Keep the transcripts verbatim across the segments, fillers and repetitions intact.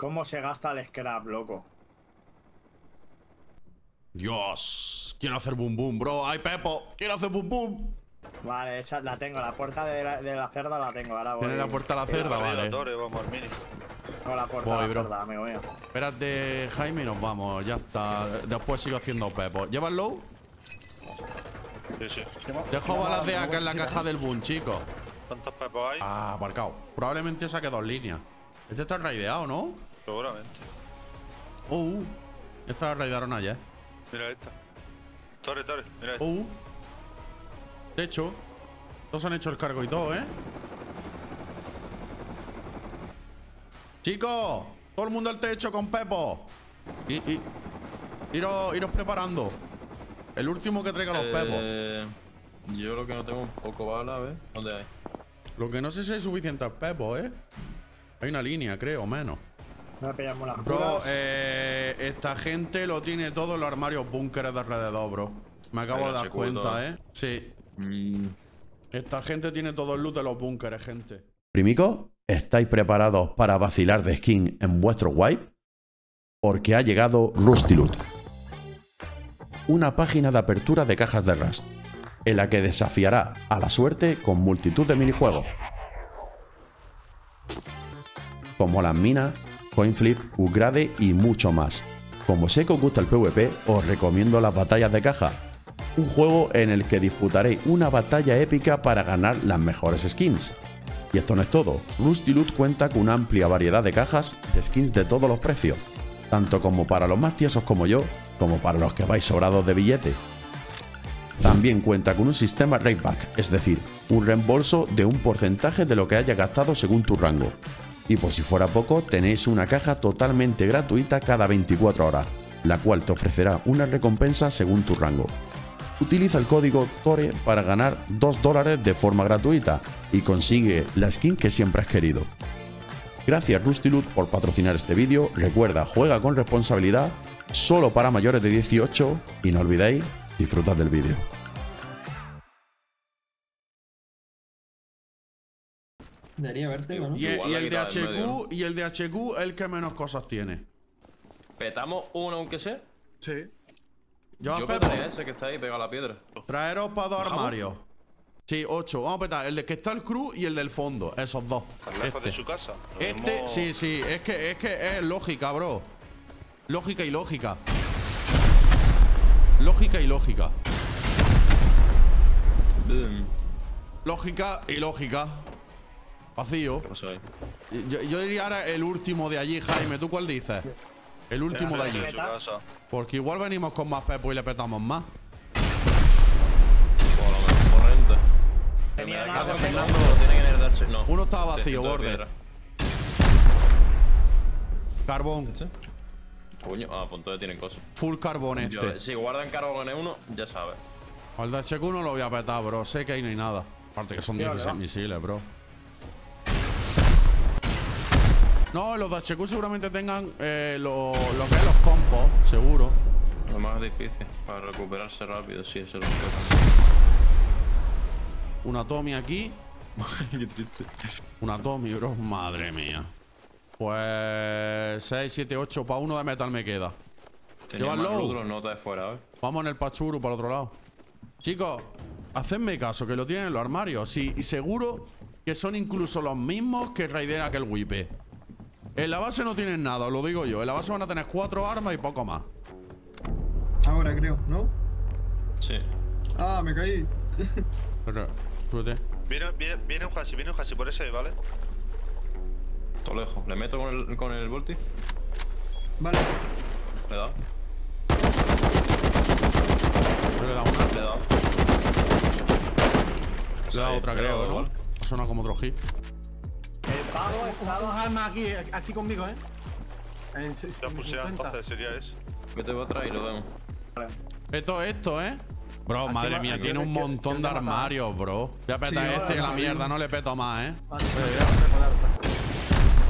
¿Cómo se gasta el scrap, loco? Dios, quiero hacer boom boom, bro. ¡Ay, Pepo! ¡Quiero hacer boom boom! Vale, esa la tengo, la puerta de la, de la cerda la tengo. Ahora voy. Tiene la puerta de la cerda, vale. Torre, vamos al mini. No, la puerta voy, de la cerda, amigo mío. Espérate, Jaime, y nos vamos, ya está. Después sigo haciendo Pepo. ¿Llevas low? Sí, sí. Dejo balas de acá en la caja del boom, chicos. ¿Cuántos Pepos hay? Ah, marcado. Probablemente saque dos líneas. Este está raideado, ¿no? Seguramente. Uh, esta la raidearon ayer. Mira esta. Torre, torre, mira esta. Uh. De hecho, todos han hecho el cargo y todo, ¿eh? Chicos, todo el mundo al techo con Pepo. Y, y, iros, iros preparando. El último que traiga los eh, Pepos. Yo lo que no tengo un poco bala, a ver. ¿Dónde hay? Lo que no sé si hay suficientes Pepos, ¿eh? Hay una línea, creo, menos. No pillamos las bro, eh, esta gente lo tiene todo en los armarios búnkeres de alrededor, bro. Me acabo de dar cuenta, ¿eh? Sí. Mm. Esta gente tiene todo el loot de los búnkeres, gente. Primico, ¿estáis preparados para vacilar de skin en vuestro wipe? Porque ha llegado Rusty Loot. Una página de apertura de cajas de Rust, en la que desafiará a la suerte con multitud de minijuegos, como las minas, coinflip, upgrade y mucho más. Como sé que os gusta el PvP, os recomiendo las batallas de caja, un juego en el que disputaréis una batalla épica para ganar las mejores skins. Y esto no es todo, Rusty Loot cuenta con una amplia variedad de cajas de skins de todos los precios, tanto como para los más tiesos como yo, como para los que vais sobrados de billete. También cuenta con un sistema rate back, es decir, un reembolso de un porcentaje de lo que hayas gastado según tu rango. Y por si fuera poco, tenéis una caja totalmente gratuita cada veinticuatro horas, la cual te ofrecerá una recompensa según tu rango. Utiliza el código TORE para ganar dos dólares de forma gratuita y consigue la skin que siempre has querido. Gracias Rusty Loot por patrocinar este vídeo. Recuerda, juega con responsabilidad, solo para mayores de dieciocho y no olvidéis, disfrutad del vídeo. Debería verte, ¿no? Y, y el de H Q, y el de H Q el que menos cosas tiene. ¿Petamos uno aunque sea? Sí. Yo, Yo petaré ese que está ahí pegado a la piedra. Traeros para dos armarios. Sí, ocho. Vamos a petar. El de que está el crew y el del fondo. Esos dos. Este. De su casa. Este, hemos... sí, sí. Es que, es que es lógica, bro. Lógica y lógica. Lógica y lógica. Boom. Lógica y lógica. Vacío. Yo, yo diría ahora el último de allí, Jaime. ¿Tú cuál dices? El último de allí. Porque igual venimos con más Pepo y le petamos más. Uno estaba vacío, borde. Carbón. Coño, ah, pues entonces tienen cosas. Full carbón este. Si guardan carbón en uno, ya sabes. Al de H Q no lo voy a petar, bro. Sé que ahí no hay nada. Aparte que son dieciséis misiles, bro. No, los de H Q seguramente tengan eh, lo, lo que es los compos, seguro. Lo más difícil, para recuperarse rápido, sí, eso es lo que... Una Tommy aquí. Qué triste. Una Tommy, bro, madre mía. Pues... seis, siete, ocho, para uno de metal me queda. Lleva el low. Nota de fuera, ¿eh? Vamos en el pachuru, para el otro lado. Chicos, hacedme caso, que lo tienen en los armarios. Sí, y seguro que son incluso los mismos que raidean aquel wipe. En la base no tienen nada, os lo digo yo. En la base van a tener cuatro armas y poco más. Ahora creo, ¿no? Sí. Ah, me caí. Súbete. Viene, viene, viene un hasi, viene un hasi por ese, ¿vale? Todo lejos. ¿Le meto con el, con el volti? Vale. Le he dado. Creo que le he dado una. Le he dado. Le he dado otra, creo, ¿no? Suena como otro hit. Dos armas aquí, aquí conmigo, eh. Ya pusea, entonces sería eso. Vete para atrás y lo vemos. Esto, esto, eh. Bro, madre mía, tiene un montón de armarios, bro. Voy a petar este que la mierda, no le peto más, eh.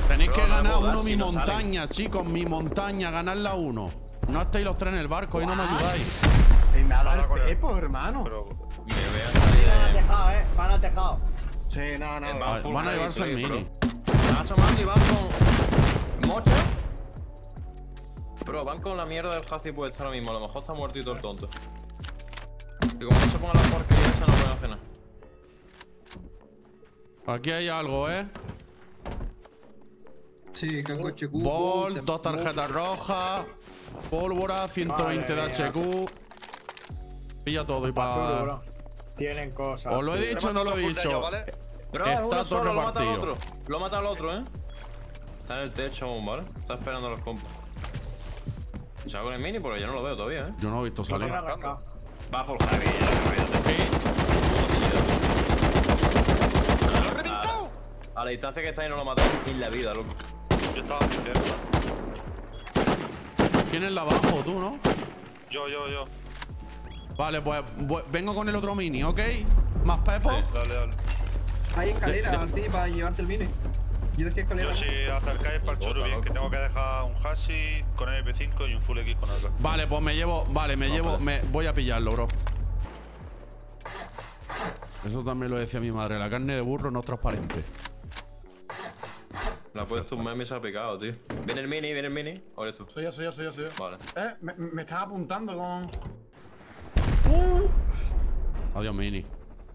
Tenéis que ganar uno mi montaña, chicos, mi montaña, ganarla uno. No estáis los tres en el barco, ahí no me ayudáis. Me ha dado el pepo, hermano. Van al tejado, eh. Van al tejado. Sí, no, no, no. Van a llevarse el mini. Asomando y van con mocha. Bro, van con la mierda del Hazi puede estar ahora mismo. A lo mejor está muerto y todo el tonto. Que como no se pongan las porquerías, no pueden hacer nada. Aquí hay algo, ¿eh? Sí, que el coche Q. Ball, dos tarjetas rojas. Pólvora, ciento veinte de H Q. Pilla todo y para... Tienen cosas. ¿Os lo he dicho o no lo he dicho? Bro, está todo repartido. Lo ha matado el otro, ¿eh? Está en el techo aún, ¿vale? Está esperando a los compas. Se va con el mini porque yo no lo veo todavía, ¿eh? Yo no he visto salir. Va full heavy, ya lo he visto. ¡Me lo he reventado! A la distancia que está ahí no lo mató ni en la vida, loco. Yo estaba sin tiempo. ¿Quién es la abajo? ¿Tú, no? Yo, yo, yo. Vale, pues vengo con el otro mini, ¿ok? ¿Más pepo? Sí, dale, dale. Hay escaleras así para llevarte el mini. Yo decía escaleras. Yo si acercáis para el churu bien, que tengo que dejar un Hazi con M P cinco y un full X con algo. Vale, pues me llevo. Vale, me no, llevo. Vale. Me voy a pillarlo, bro. Eso también lo decía mi madre. La carne de burro no es transparente. La puesto un meme y se ha picado, tío. Viene el mini, viene el mini. Ahora tú. Soy yo, soy yo, soy yo, soy yo. Vale. Eh, me, me estás apuntando con. Uh. Adiós, mini.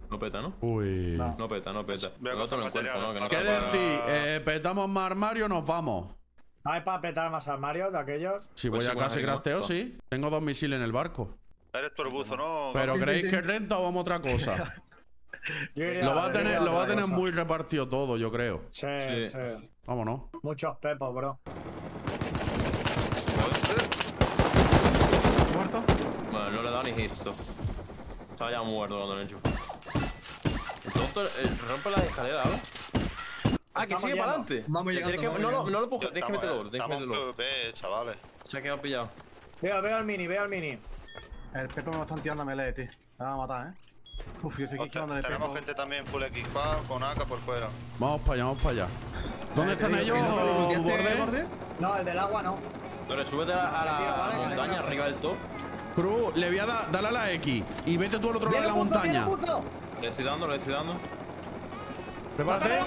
No peta, ¿no? Uy. No, no peta, no peta. Veo otro no encuentro, ¿no? Que no. ¿Qué decir? Eh, ¿Petamos más armario o nos vamos? ¿Hay para petar más armarios de aquellos? Si voy pues a casa y crafteo, sí. Tengo dos misiles en el barco. Eres torbuzo, ¿no? ¿Pero sí, creéis sí, sí. que renta o vamos a otra cosa? Lo va a tener, lo va a tener muy repartido todo, yo creo. Sí, sí. sí. Vámonos. Muchos pepos, bro. ¿Muerto? Bueno, no le he dado ni hit. Estaba ya muerto cuando lo he hecho. Rompe las escaleras, ¿vale? Ah, que sigue para adelante. Vamos llegando, que... No, no, no lo pujo. Tienes que meterlo. Tienes que meterlo. P V P, chavales. Se ha quedado pillado. Veo, veo al mini, veo al mini. El Pepo me lo están tirando a melee, tío. Me van a matar, ¿eh? Uf, yo sé que tenemos Pepo. Gente también full equipada con A K por fuera. Vamos para allá, vamos para allá. ¿Dónde están ellos? ¿Borde? No, el del agua no. Dale, súbete a la, a la, a la montaña arriba del top. Cruz, le voy a dar, dale a la X y vete tú al otro lado de la montaña. Le estoy dando, le estoy dando. Prepárate.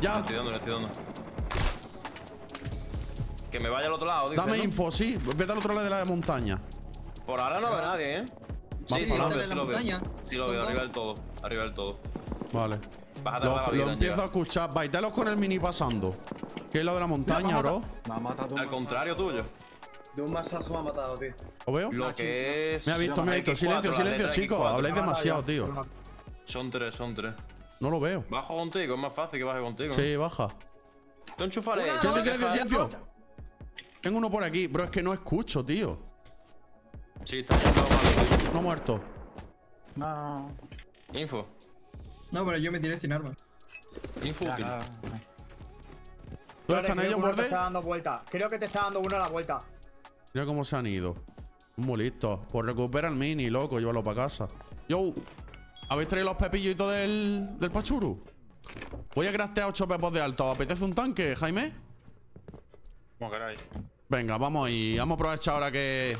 Ya. Le estoy dando, le estoy dando. Que me vaya al otro lado, tío. Dame info, sí. Vete al otro lado de la montaña. Por ahora no veo a nadie, eh. Sí, sí, lo veo. Sí, lo veo, arriba del todo. Arriba del todo. Vale. Lo empiezo a escuchar. Baitalos con el mini pasando. Que es lo de la montaña, bro. Al contrario tuyo. De un masazo me ha matado, tío. ¿Lo veo? Lo que es... Me ha visto, me ha visto. Silencio, silencio, chicos. Habláis demasiado, tío. Son tres, son tres. No lo veo. Bajo contigo, es más fácil que baje contigo. Sí, baja. Tú enchufales. Silencio, silencio, silencio. Tengo uno por aquí, bro. Es que no escucho, tío. Sí, está enchufado mal, tío. No muerto. No. Info. No, pero yo me tiré sin arma. Info útil. ¿Dónde están ellos, borde? Creo que te está dando uno a la vuelta. Mira cómo se han ido. Muy listos. Pues recupera el mini, loco. Llévalo para casa. Yo, ¿habéis traído los pepillitos del, del Pachuru? Voy a craftear ocho pepos de alto. ¿Os apetece un tanque, Jaime? Como queráis. Venga, vamos y vamos a aprovechar ahora que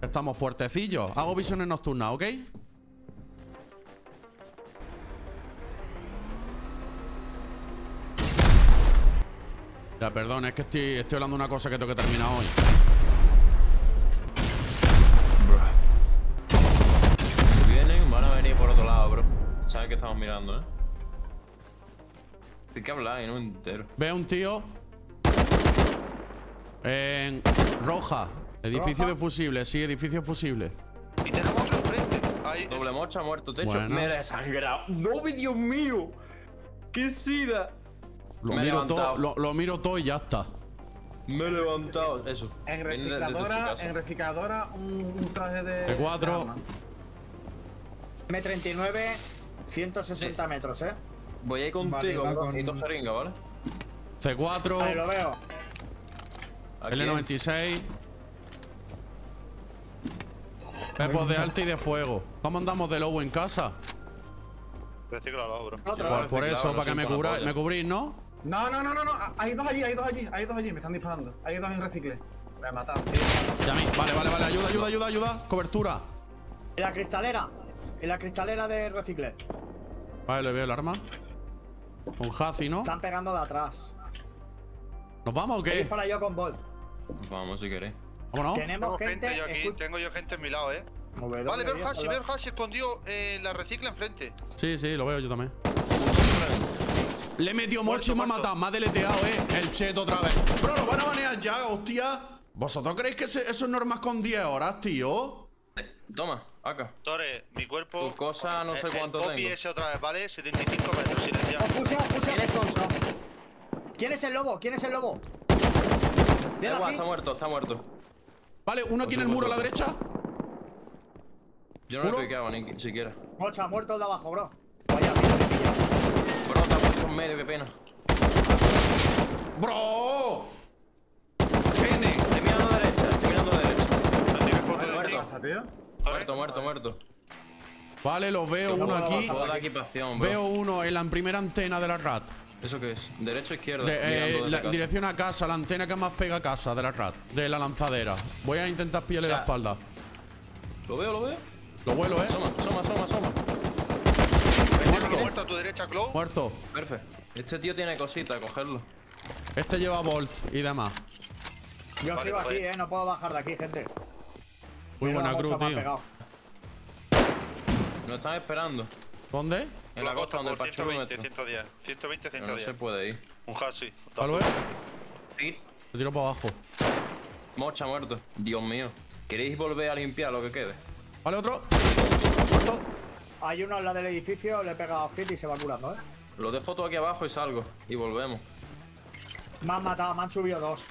estamos fuertecillos. Hago visiones nocturnas, ¿ok? Ya, perdón, es que estoy, estoy hablando de una cosa que tengo que terminar hoy. Sabes que estamos mirando, ¿eh? Hay que hablar y no entero. Veo un tío en roja. Edificio de fusible, sí, edificio de fusible. Y tenemos al frente. Ahí. Doble mocha, muerto, techo. Bueno. Me he desangrado. ¡No, Dios mío! ¡Qué sida! Lo miro todo, lo, lo miro todo y ya está. Me he levantado. Eso. En recicladora, en recicladora, un, un traje de. P cuatro. M treinta y nueve, ciento sesenta metros, eh. Voy a ir contigo, vale, con dos jeringas, ¿vale? C cuatro. Ahí lo veo. L noventa y seis. Pepos de alta y de fuego. ¿Cómo andamos de lobo en casa? Reciclado, bro. Pues por, por eso, no para que me, cubra, me cubrís, ¿no? No, no, no, no, no. Hay dos allí, hay dos allí, hay dos allí. Me están disparando. Hay dos en recicle. Me he matado, tío. Ya, vale, vale, vale. Ayuda, ayuda, ayuda, ayuda. Cobertura. La cristalera. En la cristalera de recicler. Vale, le veo el arma. Un Hazi, ¿no? Están pegando de atrás. ¿Nos vamos o qué? Dispara yo con Ball. Vamos si queréis. Vámonos. Tenemos gente, gente yo aquí, escu... tengo yo gente a mi lado, eh. Movedor, vale, veo el hashi, veo el hashi escondido, eh, la recicla enfrente. Sí, sí, lo veo yo también. Le he metido mocho y me ha matado, me ha deleteado, eh. El cheto otra vez. Bro, lo van a banear ya, hostia. ¿Vosotros creéis que se, eso es normal con diez horas, tío? Toma, acá. Tore, mi cuerpo. Tus cosas, no sé cuánto tengo. Copy ese otra vez, ¿vale? setenta y cinco metros, silenciado. Puse, puse. ¿Quién es el lobo? ¿Quién es el lobo? Da igual, está muerto, está muerto. Vale, uno aquí en el muro a la derecha. Yo no lo he picado ni siquiera. Mocha, muerto el de abajo, bro. Vaya, mira, mira. Bro, está muerto en medio, qué pena. ¡Bro! ¡Gene! Estoy mirando a derecha, estoy mirando a derecha. ¿Muerto? Muerto, muerto, muerto. Vale, los veo uno aquí. Toda equipación, bro. Veo uno en la primera antena de la rat. ¿Eso qué es? ¿Derecho o izquierda? De, eh, la casa. Dirección a casa, la antena que más pega a casa de la rat, de la lanzadera. Voy a intentar pillarle o sea, la espalda. Lo veo, lo veo. Lo vuelo, eh. Soma, soma, soma, soma. Muerto. Muerto a tu derecha, Clau. Muerto. Perfecto. Este tío tiene cosita, cogerlo. Este lleva Bolt y demás. Yo vale, sigo vale. aquí, eh. No puedo bajar de aquí, gente. Muy Pero buena cruz, tío. Nos están esperando. ¿Dónde? En la costa, donde el Pachurro mete. ciento veinte, ciento diez. No se puede ir. Un hashi. ¿Algo es? Sí. Lo tiro para abajo. Mocha muerto. Dios mío. ¿Queréis volver a limpiar lo que quede? Vale, otro. Muerto. Hay uno al lado del edificio, le he pegado hit y se va curando, eh. Lo dejo todo aquí abajo y salgo. Y volvemos. Me han matado, me han subido dos.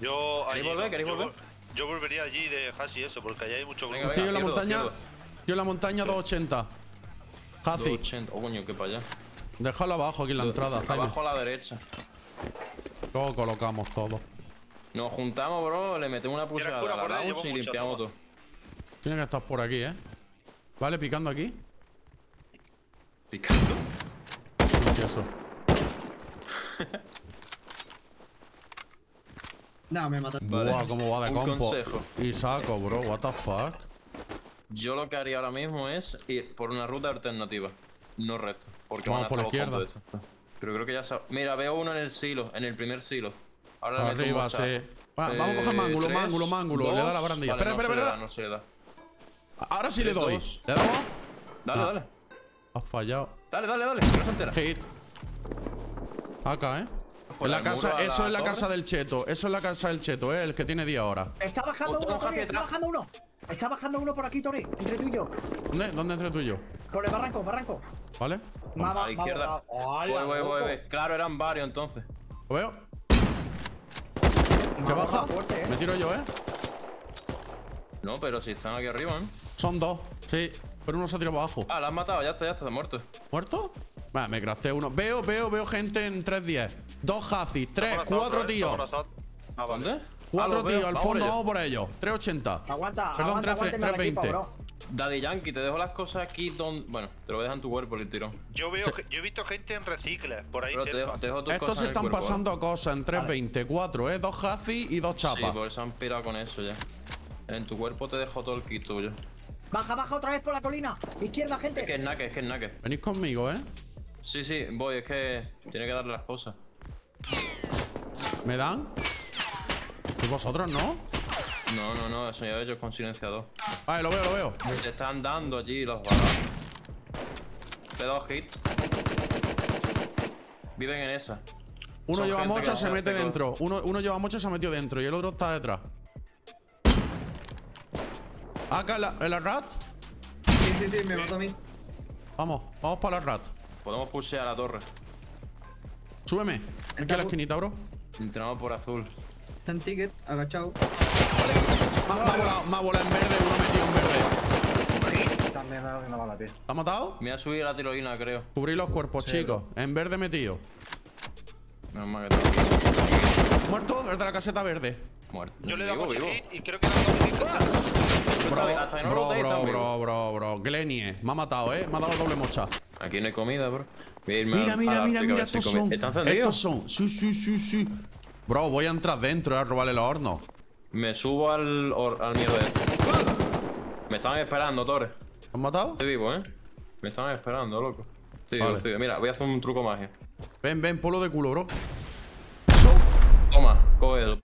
Yo. ¿Queréis volver? ¿Queréis volver? Yo, yo volvería allí de hashi eso, porque allá hay mucho grupo. Estoy en la montaña. Yo en la montaña doscientos ochenta. Hashi. Oh, coño, que para allá. Déjalo abajo aquí en la entrada, Jaime. Abajo a la derecha. Luego colocamos todo. Nos juntamos, bro. Le metemos una pushada a la lounge y limpiamos todo. Tiene que estar por aquí, eh. Vale, picando aquí. ¿Picando? Eso. No, me mató. Vale. Buah, cómo va de compo. Y saco, bro. What the fuck. Yo lo que haría ahora mismo es ir por una ruta alternativa. No recto. Porque vamos van a por la izquierda. Pero creo que ya sabes. Mira, veo uno en el silo, en el primer silo. Ahora arriba, sí. Bueno, eh, vamos a coger mángulo, tres, mángulo, mángulo. Dos. Le da la barandilla. Vale, espera, no espera, espera. No se le da. Ahora sí tres, le doy. Dos. ¿Le damos? Dale, no. dale. Has fallado. Dale, dale, dale. No se entera. Hit. Acá, eh. En la casa, eso la es la torre. casa del cheto. Eso es la casa del cheto, eh. El que tiene diez ahora. Está bajando uno, Tori. Está bajando uno. Está bajando uno por aquí, Tori. Entre tú y yo. ¿Dónde? ¿Dónde entre tú y yo? Por el barranco, barranco. Vale. Mama, a la izquierda. Voy, voy, voy. Claro, eran varios entonces. Lo veo. ¿Se baja? Fuerte, ¿eh? Me tiro yo, eh. No, pero si están aquí arriba, eh. Son dos, sí. Pero uno se ha tirado abajo. Ah, lo has matado, ya está, ya está, muerto. ¿Muerto? Vale, me crafté uno. Veo, veo, veo gente en tres diez. Dos hashis, tres, cuatro tíos. ¿A dónde? Cuatro tíos, al fondo vamos por ellos. tres ochenta. Aguanta, perdón, tres veinte. Daddy Yankee, te dejo las cosas aquí donde. Bueno, te lo dejan tu cuerpo el tirón. Yo veo, sí. Yo he visto gente en recicles por ahí. Pero te dejo, te dejo tus Estos cosas se están cuerpo, pasando ¿vale? cosas en tres veinte, cuatro, eh. Dos hashis y dos chapas. Sí, pues se han pirado con eso ya. En tu cuerpo te dejo todo el kit tuyo. Baja, baja otra vez por la colina. Izquierda, gente. Es que es naque, es que es naque. Venís conmigo, eh. Sí, sí, voy, es que tiene que darle las cosas. ¿Me dan? ¿Y vosotros no? No, no, no, eso ya ellos con silenciador. Vale, lo veo, lo veo. Te están dando allí los guardados. Te he dado hit. Viven en esa. Uno Son lleva mocha, se mete dentro. Uno, uno lleva mocha, se ha metido dentro. Y el otro está detrás. ¿Acá la, la rat? Sí, sí, sí, me mató a mí. Vamos, vamos para la rat. Podemos pushear a la torre. Súbeme. Aquí a la esquinita, bro. Entramos por azul. Está en ticket, agachado. Vale. Me ha, me ha volado, me ha volado en verde, uno metido en verde. También me una bala, tío. ¿Te ha matado? Me ha subido la tirolina, creo. Cubrí los cuerpos, sí, chicos. Bro. En verde metido. Menos mal que te... Muerto, el de la caseta verde. Muerto. Yo le he dado y creo que Bro, bro, bro, bro, bro, bro. Glenie, me ha matado, eh. Me ha dado doble mocha. Aquí no hay comida, bro. Mira, mira, mira, mira, estos son. Estos son. Sí, sí, sí, sí. Bro, voy a entrar dentro a robarle los hornos. Me subo al, al miedo de este. Me están esperando, Torres. ¿Me han matado? Estoy vivo, eh. Me están esperando, loco. Estoy vivo, estoy vivo. Mira, voy a hacer un truco magia. Ven, ven, polo de culo, bro. Toma, coge.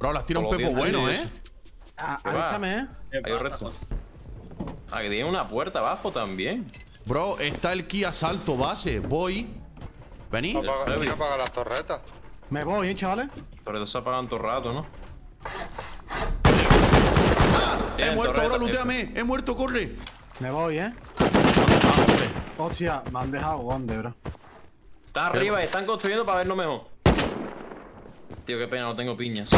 Bro, las tira un pepo bueno, ¿eh? Avísame, ¿eh? Hay un resto. Aquí tiene una puerta abajo también. Bro, está el key asalto base. Voy. Vení. No apaga las torretas. Me voy, ¿eh, chavales? Pero se apagan todo el rato, ¿no? ¡Ah! He muerto, bro, looteame. He muerto, corre. Me voy, ¿eh? Hostia, me han dejado donde, bro. Está arriba y están construyendo para verlo mejor. Tío, qué pena, no tengo piñas.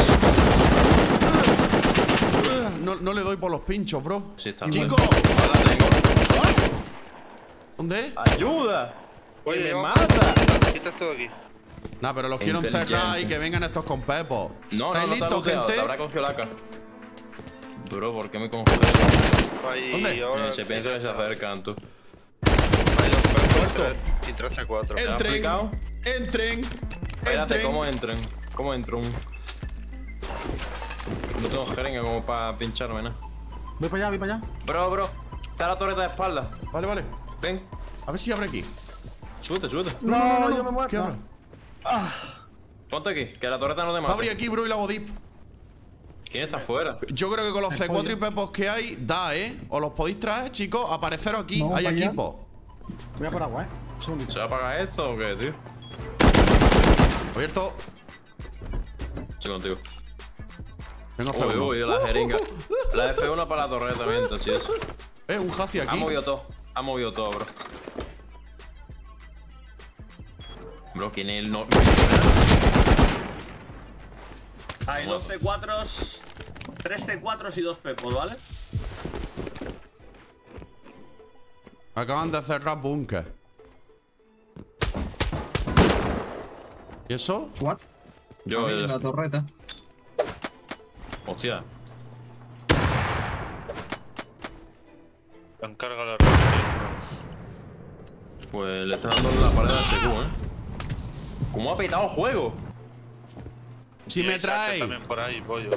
No, no le doy por los pinchos, bro. Sí, está ¡Chico! ¿Dónde? ¡Ayuda! Oye, ¡me mata! Quita esto de aquí. Nah, pero los quiero encerrar y que vengan estos con pepos. No, no, no está luteado, te habrá cogido la cara. Bro, ¿por qué me congelé? ¿Dónde? Se piensa que se acercan, tú. tres y tres a cuatro. Entren, entren, entren. ¿Cómo entren? ¿Cómo entro? No tengo jeringa como para pincharme, ¿no? Voy para allá, voy para allá. Bro, bro. Está la torreta de espalda. Vale, vale. Ven. A ver si abre aquí. Súbete, súbete. No, no, no, no, yo me muero. ¿Qué abre? Ah. Ponte aquí, que la torreta no te mata. Abrí aquí, bro, y la bodip. ¿Quién está afuera? Yo creo que con los C cuatro y pepos que hay, da, ¿eh? Os los podéis traer, chicos. Apareceros aquí. No, hay equipo. Voy a por agua, ¿eh? ¿Se va a apagar esto o qué, tío? Abierto. Estoy contigo. Venga, uy, uy, la jeringa. La F uno para la torreta también, así es. Eh, un hacia aquí. Ha movido todo, ha movido todo, bro. Bro, ¿quién es el no? Hay dos T cuatros, tres T cuatros y dos pepos, ¿vale? Acaban de cerrar búnker. ¿Y eso? ¿What? Yo en la torreta. Hostia. Encarga la torreta. Pues le está dando la pared al H Q, ¿eh? ¿Cómo ha petado el juego? Si sí, me trae. También por ahí, pollo.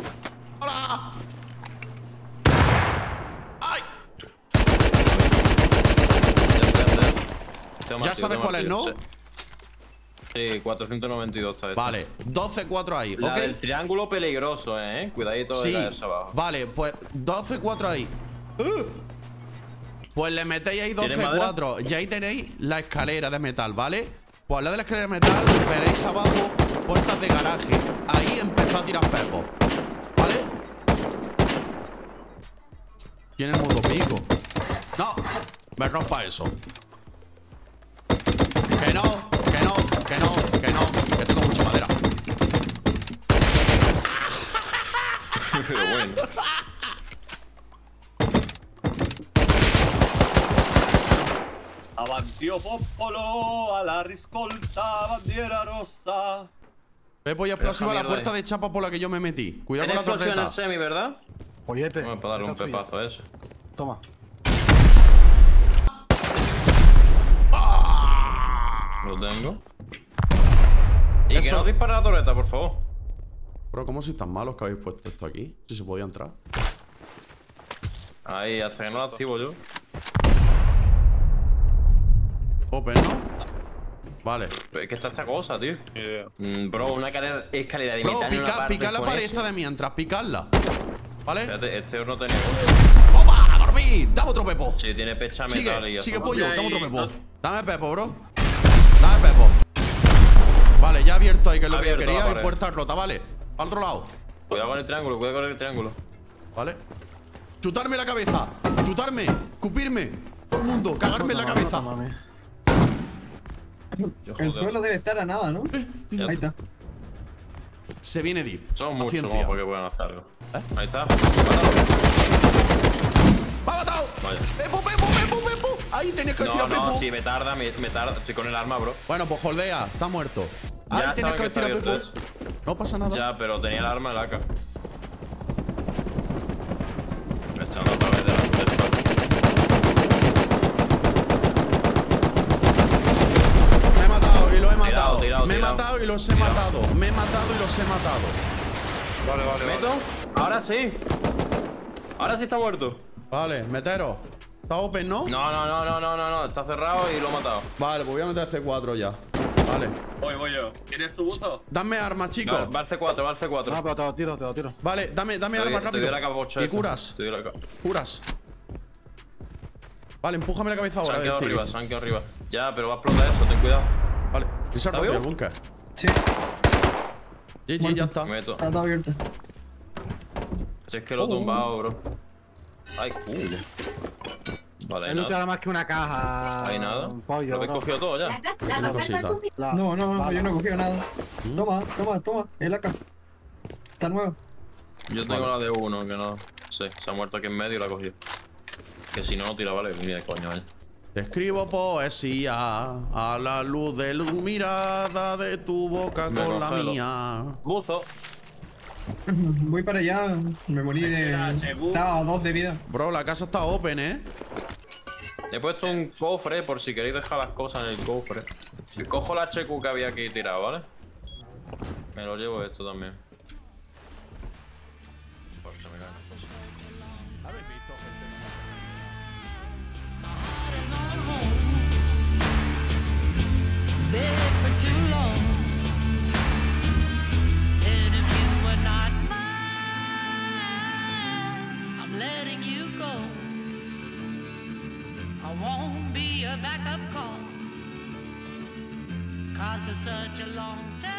¡Hola! ¡Ay! Ya, ya, ya. ya sabes cuál es, ¿no? Sí, cuatrocientos noventa y dos está. Vale, doce cuatro ahí, la ¿ok? El triángulo peligroso, ¿eh? Cuidadito de sí. caerse abajo. Vale, pues doce cuatro ahí. ¡Uh! Pues le metéis ahí doce cuatro. Y ahí tenéis la escalera de metal, ¿vale? Pues al lado de la escalera de metal, veréis abajo puertas de garaje. Ahí empezó a tirar pepos, ¿vale? Tiene modo pico. ¡No! Me rompa eso. ¡Que no! Que no, que no, que tengo mucha madera. Pero bueno. Avantio popolo a la riscolta bandiera rosa. Pepo, ya explosiva la puerta de chapa por la que yo me metí. Cuidado con la torreta. En el semi, ¿verdad? Ollete. Vamos a darle un pepazo a eso. Toma. Lo tengo. Y eso. Que no dispara la torreta, por favor. Bro, ¿cómo sois tan malos que habéis puesto esto aquí? Si se podía entrar. Ahí, hasta que no lo activo yo. Open, ¿no? Vale. Es que está esta cosa, tío. Yeah. Mm, bro, una escalera de metal. Bro, pica, picar la pared esta de mientras, picarla. ¿Vale? Espérate, este no tenía. ¡Opa! ¡A dormir! ¡Dame otro pepo! Sí, tiene pecha metal y ya. Sigue, pollo, dame otro pepo. Dame pepo, bro. Dame pepo. Vale, ya abierto ahí, que es lo abierto que yo quería. Y puerta rota, vale. Al otro lado. Cuidado con el triángulo, cuidado con el triángulo. Vale. Chutarme la cabeza. Chutarme. Cupirme. Todo el mundo. Cagarme en la cabeza. El suelo debe estar a nada, ¿no? Eh, ahí está. Se viene deep. Son muchos como porque puedan hacer algo. ¿Eh? Ahí está. ¡Me ha matado! Vaya. ¡Pepo, pepo, pepo, pepo! Ahí tenías que no, tirar no, pepo. No, si me tarda, me, me tarda. Estoy con el arma, bro. Bueno, pues holdea, está muerto. Ahí ya tenías que tirar pepo. Eso. No pasa nada. Ya, pero tenía el arma en la A K. Me echando otra vez de la Me he matado y los he tirado, matado. Tirado, me he matado y los he tirado. matado. Me he matado y los he matado. Vale, vale. ¿Meto? Vale. Ahora sí. Ahora sí está muerto. Vale, metero. ¿Está open, no? No, no, no, no, no, no, está cerrado y lo he matado. Vale, pues voy a meter C cuatro ya. Vale. Voy, voy yo. ¿Quieres tu buzo? Dame armas, chico. No, va al C cuatro, va al C cuatro. No, pero te lo tiro, te lo tiro. Vale, dame, dame armas rápido. Y curas. Te doy la curas. Vale, empújame la cabeza ahora. Se han quedado arriba, se han quedado arriba. Ya, pero va a explotar eso, ten cuidado. Vale, se ha roto el búnker. Sí. G G, ya está. Está abierto. Si es que lo he tumbado, bro. Ay, cool. Vale, no te da más que una caja. ¿Hay nada? Un pollo. ¿Lo habéis cogido todo ya? Una cosita. No, no, no, yo no he cogido nada. Toma, toma, toma. Es la caja. Está nueva. Yo tengo la de uno, que no sé. Se ha muerto aquí en medio y la he cogido. Que si no, tira, vale. Mira, coño, eh. Te escribo poesía a la luz de tu mirada, de tu boca con la mía. Buzo. Voy para allá, me morí de... Estaba a dos de vida. Bro, la casa está open, ¿eh? He puesto un cofre por si queréis dejar las cosas en el cofre. Cojo la H Q que había aquí tirado, ¿vale? Me lo llevo esto también. Fuerza, me caen las cosas. ¿Habéis visto, gente? Won't be a backup call, 'cause for such a long time